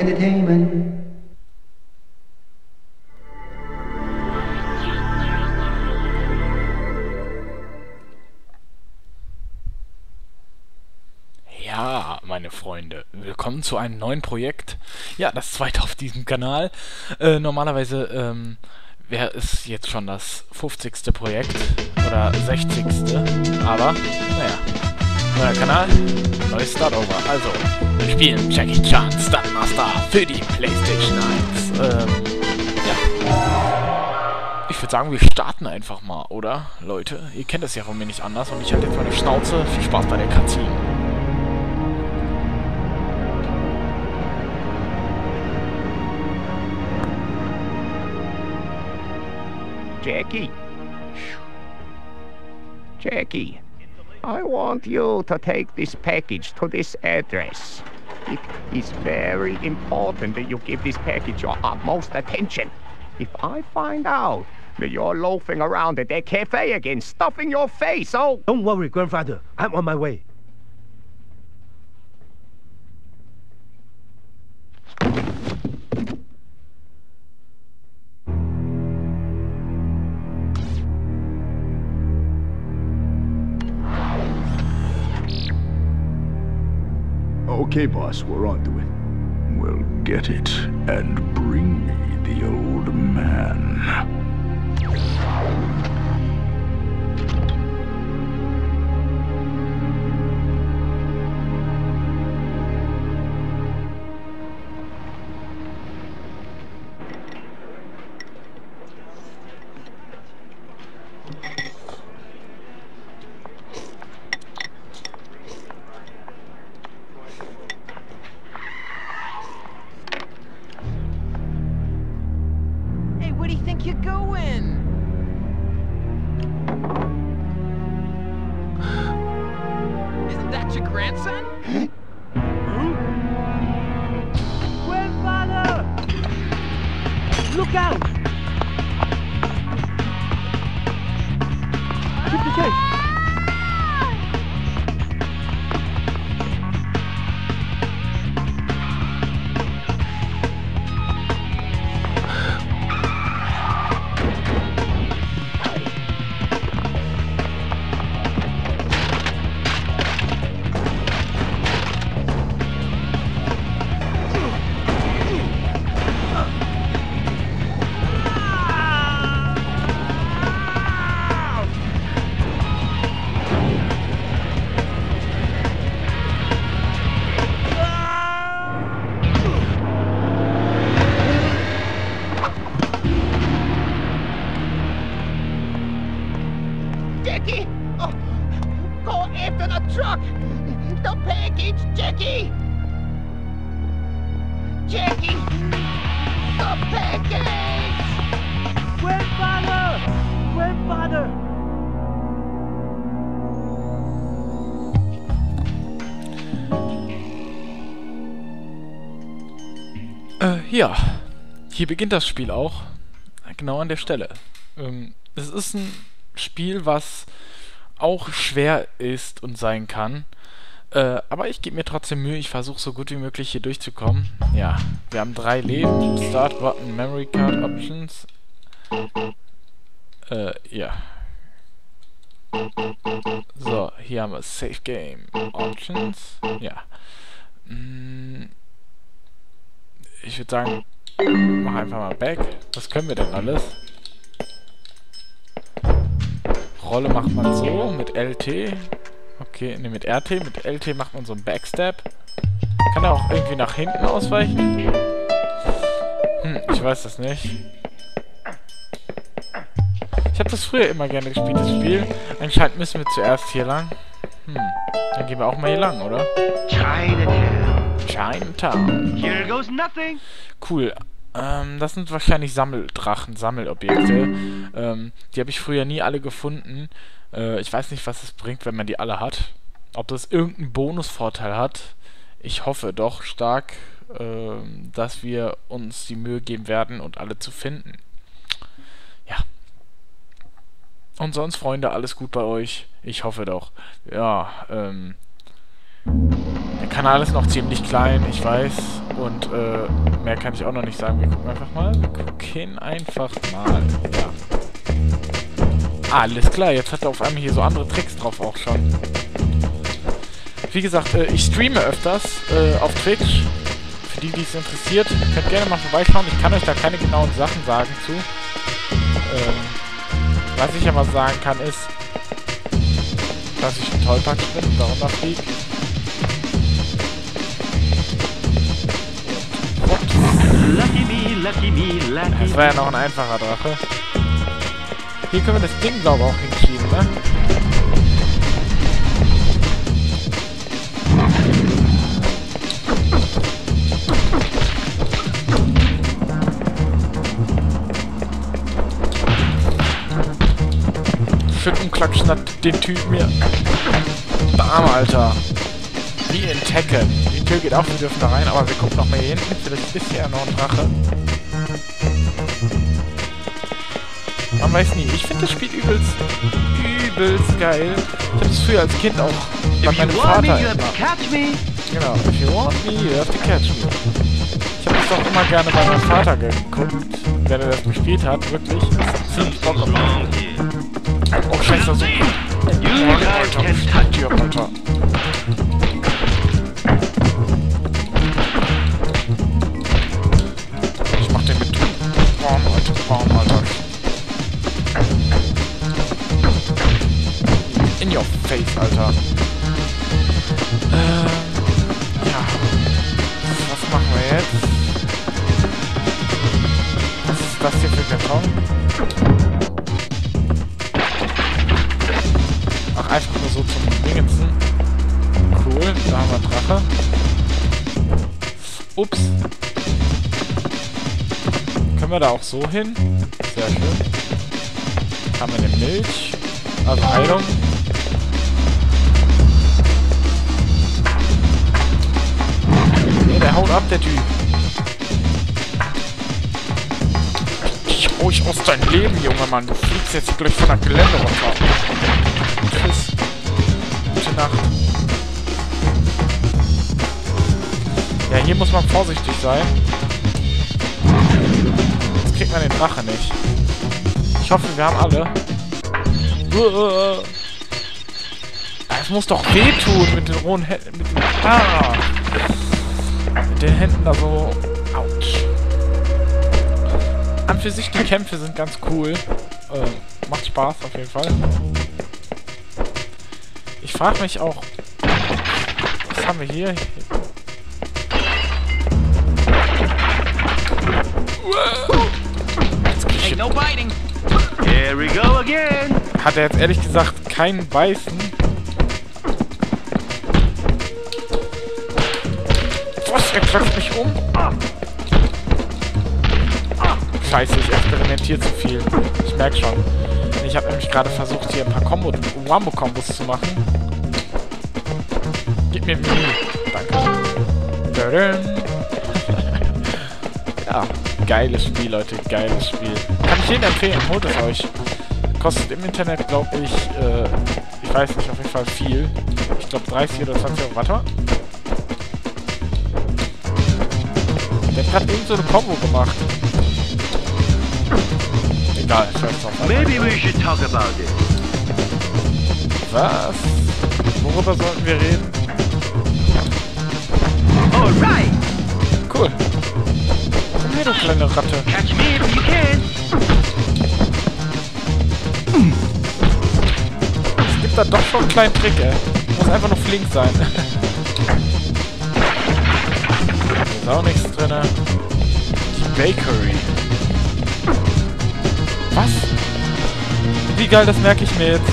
entertainment. Ja, meine Freunde, willkommen zu einem neuen Projekt. Ja, das zweite auf diesem Kanal. Normalerweise wäre es jetzt schon das 50. Projekt oder 60. Aber, naja, neuer Kanal, neues Startover. Also, wir spielen Jackie Chan Stuntmaster für die Playstation 1. Ja. Ich würde sagen, wir starten einfach mal, oder? Leute, ihr kennt das ja von mir nicht anders und ich halte jetzt meine Schnauze. Viel Spaß bei der Cutscene. Jackie, I want you to take this package to this address. It is very important that you give this package your utmost attention. If I find out that you're loafing around at that cafe again, stuffing your face, oh... Don't worry, grandfather. I'm on my way. Okay, boss, we're on to it. Well, get it and bring me the old man. Ja, hier beginnt das Spiel auch, genau an der Stelle. Es ist ein Spiel, was auch schwer ist und sein kann, aber ich gebe mir trotzdem Mühe, ich versuche so gut wie möglich hier durchzukommen. Ja, wir haben 3 Leben, Start Button, Memory Card, Options. Ja. So, hier haben wir Save Game, Options, ja. Ich würde sagen, mach einfach mal back. Was können wir denn alles? Rolle macht man so, mit LT. Okay, ne, mit RT. Mit LT macht man so einen Backstab. Kann er auch irgendwie nach hinten ausweichen? Hm, ich weiß das nicht. Ich habe das früher immer gerne gespielt, das Spiel. Anscheinend müssen wir zuerst hier lang. Hm, dann gehen wir auch mal hier lang, oder? Chinatown. Here goes nothing. Cool. Das sind wahrscheinlich Sammeldrachen, Sammelobjekte. Die habe ich früher nie alle gefunden. Ich weiß nicht, was es bringt, wenn man die alle hat. Ob das irgendeinen Bonusvorteil hat. Ich hoffe doch stark, dass wir uns die Mühe geben werden, und alle zu finden. Ja. Und sonst, Freunde, alles gut bei euch? Ich hoffe doch. Ja, Der Kanal ist noch ziemlich klein, ich weiß. Und mehr kann ich auch noch nicht sagen. Wir gucken einfach mal. Wir gucken einfach mal. Ja. Alles klar, jetzt hat er auf einmal hier so andere Tricks drauf auch schon. Wie gesagt, ich streame öfters auf Twitch. Für die, die es interessiert, könnt gerne mal vorbeischauen. Ich kann euch da keine genauen Sachen sagen zu. Was ich aber sagen kann ist, dass ich ein Tollpatsch bin, da runterfliege. Das war ja noch ein einfacher Drache. Hier können wir das Ding sauber auch hinschieben, ne? Schütten, klatschen hat den Typ mir. Bam, Alter. Wie in Tekken. Die Tür geht auch, wir dürfen da rein, aber wir gucken noch mal hier hinten. Vielleicht ist hier noch ein Drache. Man weiß nie. Ich finde das Spiel übelst geil. Ich habe das früher als Kind auch bei meinem Vater immer. Genau, if you want me, you have to catch me. Ich habe das auch immer gerne bei meinem Vater geguckt, wenn er das gespielt hat. Wirklich, das ist ziemlich Bock auf das. Oh, scheiße, so. Alter, ich kann dir, Alter. Ich mach den mit. Baum, Alter. In your face, Alter. Ja. Was machen wir jetzt? Was ist das hier für Karton? Ach, einfach nur so zum Dingensen. Cool, da haben wir einen Drache. Ups. Können wir da auch so hin? Sehr schön. Haben wir eine Milch. Also Heilung. Der haut ab, der Typ. Ich hau dich aus deinem Leben, junger Mann. Du fliegst jetzt gleich von der Gelände runter. Tschüss. Gute Nacht. Ja, hier muss man vorsichtig sein. Jetzt kriegt man den Drache nicht. Ich hoffe, wir haben alle. Es muss doch wehtun mit den rohen Händen. Mit den Händen da so. Autsch. An für sich die Kämpfe sind ganz cool. Macht Spaß auf jeden Fall. Ich frage mich auch. Was haben wir hier? Ain't no biting. Here we go again. Hat er jetzt ehrlich gesagt keinen Beißen? Was? Er klatscht mich um? Scheiße, ich experimentiere zu viel. Ich merke schon. Ich habe nämlich gerade versucht, hier ein paar Wambo-Kombos zu machen. Gib mir Mühe. Danke. Ja, geiles Spiel, Leute. Geiles Spiel. Kann ich jedem empfehlen. Holt es euch. Kostet im Internet, glaube ich, ich weiß nicht, auf jeden Fall viel. Ich glaube 30 oder 20 Euro. Warte mal. Der hat eben so eine Combo gemacht. Egal, ich weiß noch. Maybe we should talk about it. Was? Worüber sollten wir reden? Alright! Cool. Komm her, du kleine Ratte. Catch me if you can. Es gibt da doch schon einen kleinen Trick, ey. Muss einfach nur flink sein. Hier ist auch nichts drin. Die Bakery. Was? Wie geil, das merke ich mir jetzt.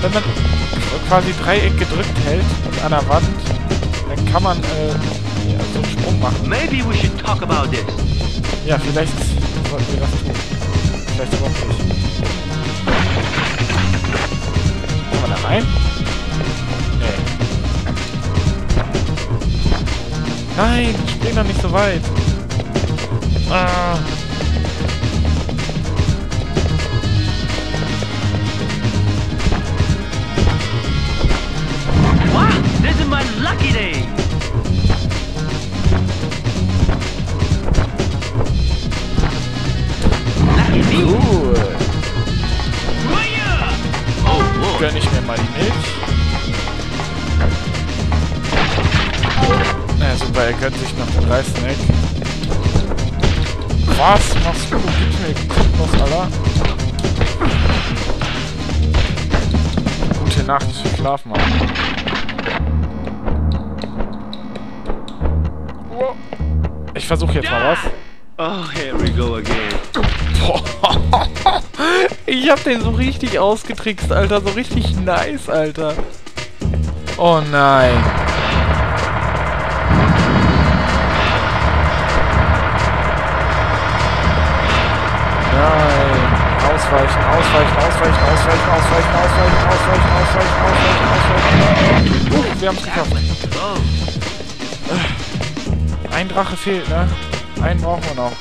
Wenn man quasi Dreieck gedrückt hält und an der Wand, dann kann man ja, so einen Sprung machen. Maybe we should talk about this. Ja, vielleicht sollten wir das tun. Vielleicht aber auch nicht. Kommen wir da rein? Nee. Nein, spring doch nicht so weit. Ah. Wow, this is my lucky day. er kennt sich noch den Reis nicht. Was machst du? Gib mir Kopflos, Alter. Gute Nacht, schlaf mal. Ich versuche jetzt mal was. Oh, here we go again. Boah. Ich hab den so richtig ausgetrickst, Alter. So richtig nice, Alter. Oh nein. Nein. Ausweichen, ausweichen, ausweichen, ausweichen, ausweichen, ausweichen, ausweichen, ausweichen, ausweichen, ausweichen. Wir haben's geschafft. Ein Drache fehlt, ne? Einen brauchen wir noch.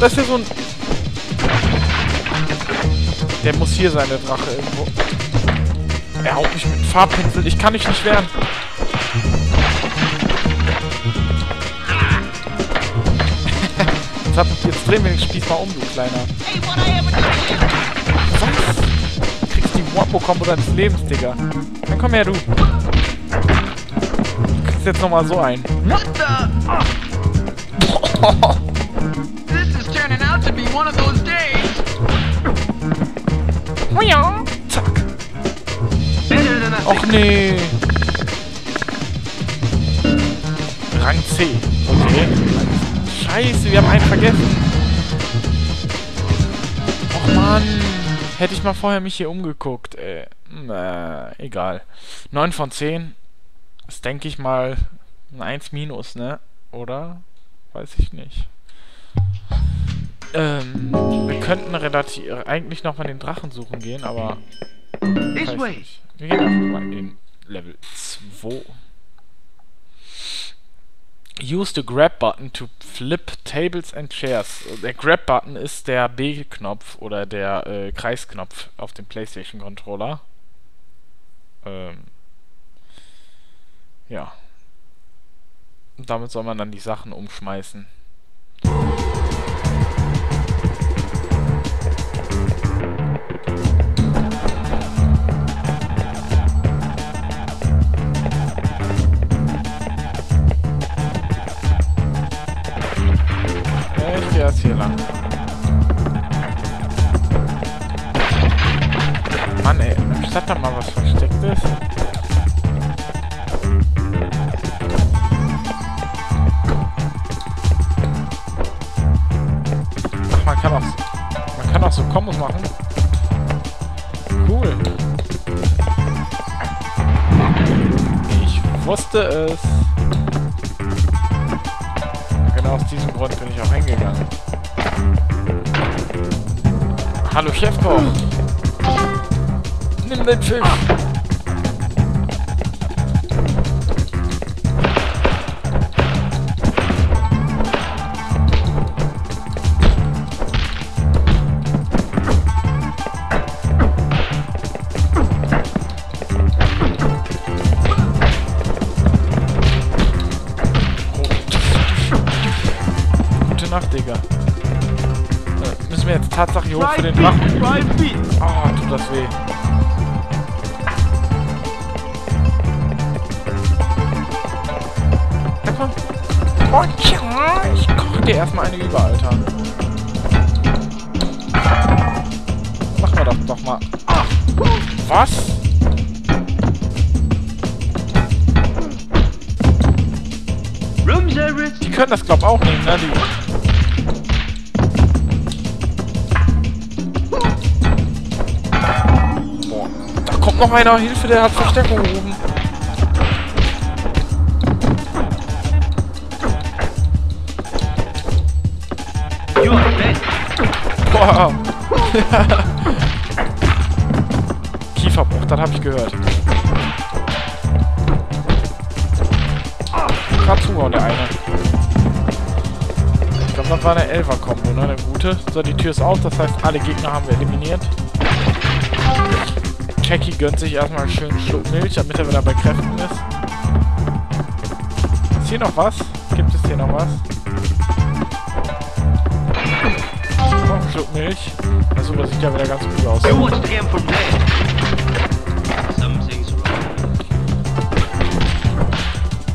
Das ist ja so ein... Der muss hier sein, der Drache irgendwo. Er haut mich mit Farbpinsel. Ich kann mich nicht wehren. Jetzt drehen wir den Spieß mal um, du Kleiner. Was? Du kriegst die Wombo-Kombo deines Lebens, Digga. Dann komm her, du. Du kriegst jetzt nochmal so ein. One of those days. Zack. Och nee. Rang C. Okay. Scheiße, wir haben einen vergessen. Och man. Hätte ich mal vorher mich hier umgeguckt. Na, egal. 9 von 10. Ist, denke ich mal, ein 1 minus, ne? Oder? Weiß ich nicht. Wir könnten relativ eigentlich nochmal den Drachen suchen gehen, aber weiß nicht. Wir gehen einfach mal in den Level 2. Use the Grab Button to flip tables and chairs. Der Grab Button ist der B-Knopf oder der Kreisknopf auf dem Playstation Controller. Ja. Und damit soll man dann die Sachen umschmeißen. Hier lang. Mann, ey, anstatt da mal was Verstecktes. Ach, man kann auch so Kombos machen. Cool. Ich wusste es. Genau aus diesem Grund bin ich auch hingegangen. Hallo Chefkoch! Nimm den Fisch! Gute Nacht, Digga! Müssen wir jetzt Tatsache hier hoch für den Drachen. Ah, tut das weh. Ich koch dir erstmal eine über, Alter. Machen wir das doch mal. Was? Die können das, glaub ich, auch nehmen, ne? Kommt noch einer, Hilfe, der hat Verstärkung gerufen. Boah. Kieferbruch, das habe ich gehört. Gerade zuhauen, der eine. Ich glaube, das war eine Elfer-Kombo, ne? Eine gute. So, die Tür ist auf, das heißt, alle Gegner haben wir eliminiert. Jackie gönnt sich erstmal einen schönen Schluck Milch, damit er wieder bei Kräften ist. Ist hier noch was? Gibt es hier noch was? Noch einen Schluck Milch. Also das sieht ja wieder ganz gut aus.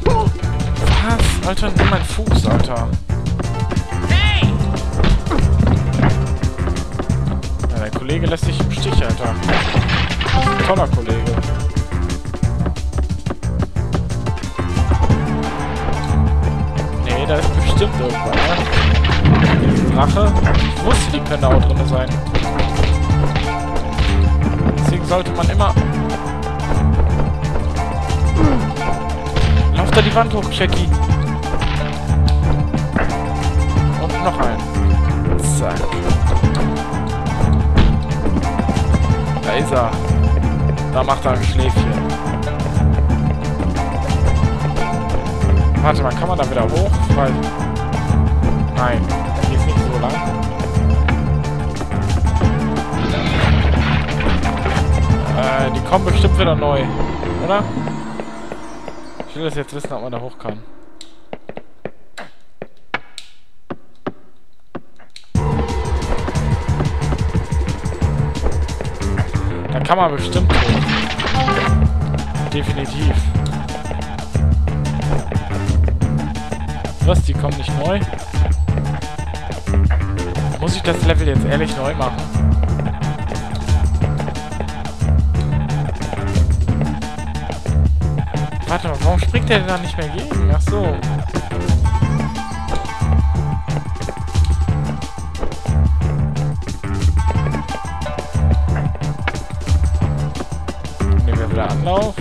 Was? Alter, nimm meinen Fuß, Alter. Ja, der Kollege lässt sich im Stich, Alter. Toller Kollege. Nee, da ist bestimmt irgendwas, ne? Diese Drache. Ich wusste, die können da auch drin sein. Deswegen sollte man immer... Lauf da die Wand hoch, Jackie. Und noch ein. Zack. Da ist er. Da macht er ein Schläfchen. Warte mal, kann man da wieder hoch? Weil... Nein, da geht's nicht so lang. Die kommen bestimmt wieder neu, oder? Ich will das jetzt wissen, ob man da hoch kann. Da kann man bestimmt hoch. Definitiv. Was, die kommen nicht neu? Muss ich das Level jetzt ehrlich neu machen? Warte mal, warum springt der denn da nicht mehr gegen? Ach so. Nehmen wir wieder Anlauf.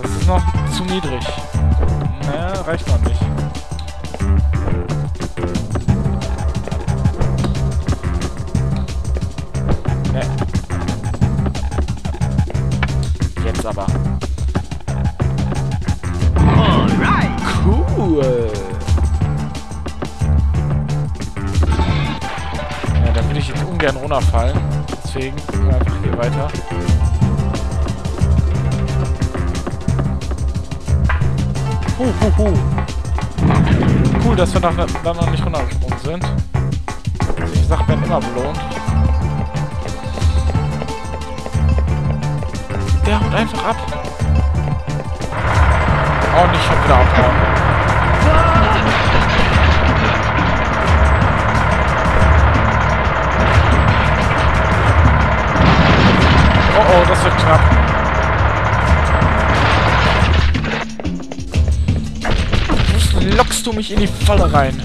Das ist noch zu niedrig. Naja, reicht noch nicht. Aber. Alright. Cool. Ja, da will ich jetzt ungern runterfallen. Deswegen gehen wir einfach hier weiter. Cool, dass wir da noch nicht runtergesprungen sind. Also ich sag, werden immer belohnt. Der haut einfach ab. Oh, nicht schon wieder abhauen. Oh, oh, das wird knapp. Lockst du mich in die Falle rein?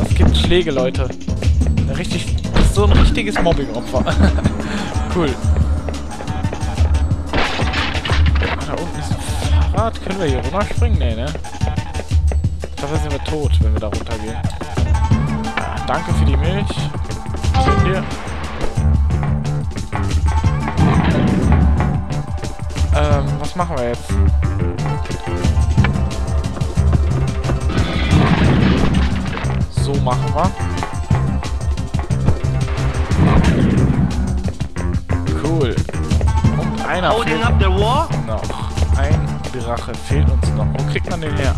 Das gibt Schläge, Leute. Richtig, das ist so ein richtiges Mobbing-Opfer. Cool. Können wir hier runterspringen? Nee, ne? Dafür sind wir tot, wenn wir da runtergehen. Danke für die Milch. Hier. Was machen wir jetzt? So machen wir. Cool. Und einer noch. Ein Drache fehlt uns noch. Wo kriegt man den her?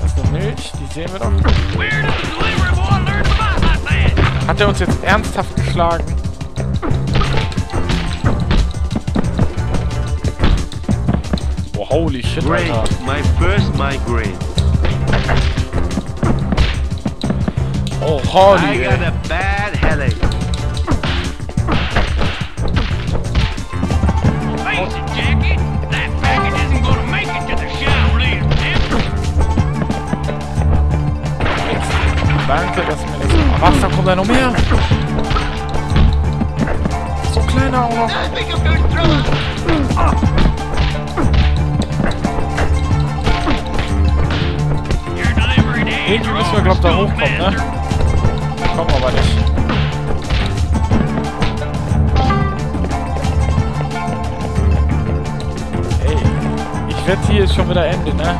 Das ist eine Milch, die sehen wir doch. Hat er uns jetzt ernsthaft geschlagen? Oh, holy shit, Alter. Oh, holy, ey. Danke, dass mir das... Was, da kommt da noch mehr? So kleiner auch noch. Irgendwie müssen wir, glaube ich, da hochkommen, ne? Kommen wir aber nicht. Ey, ich wette, hier ist schon wieder Ende, ne?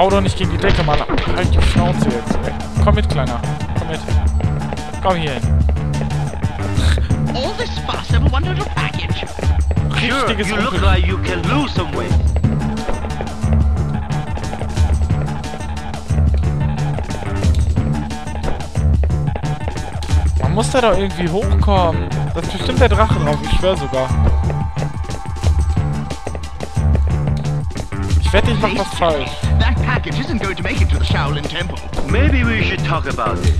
hau doch nicht gegen die Decke, Mann. Halt die Schnauze jetzt. Ey, komm mit, Kleiner. Komm mit. Komm hier hin. Richtiges Unglück. Man muss da doch irgendwie hochkommen. Das ist bestimmt der Drache drauf, ich schwör sogar. Ich wette, ich mach was falsch. That package isn't going to make it to the Shaolin Temple. Maybe we should talk about this.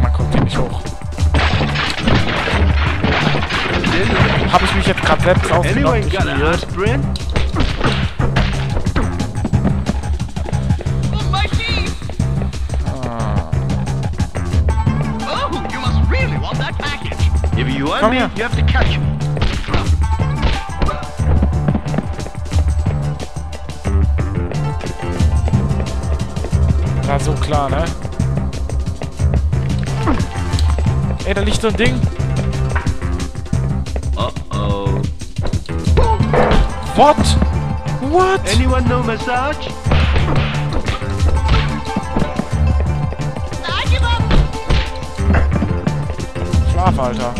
Man kommt hier nicht hoch. Habe ich mich jetzt gerade selbst ausgenommen? Komm her. War so klar, ne? Ey, da liegt so ein Ding. Uh-oh. What? What? Anyone know massage? Schlaf, Alter.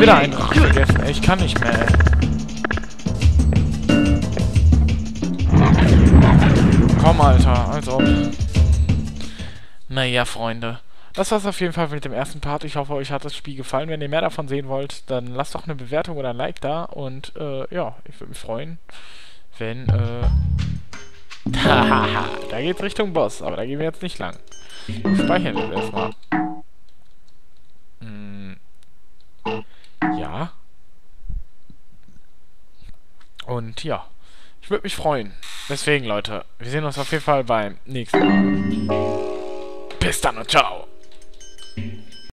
Wieder einen vergessen, ey. Ich kann nicht mehr, ey. Komm, Alter, als ob. Naja, Freunde. Das war's auf jeden Fall mit dem ersten Part. Ich hoffe, euch hat das Spiel gefallen. Wenn ihr mehr davon sehen wollt, dann lasst doch eine Bewertung oder ein Like da. Und ja, ich würde mich freuen, wenn... da geht's Richtung Boss, aber da gehen wir jetzt nicht lang. Speichern wir erstmal. Ja. Und ja, ich würde mich freuen. Deswegen, Leute, wir sehen uns auf jeden Fall beim nächsten Mal. Bis dann und ciao.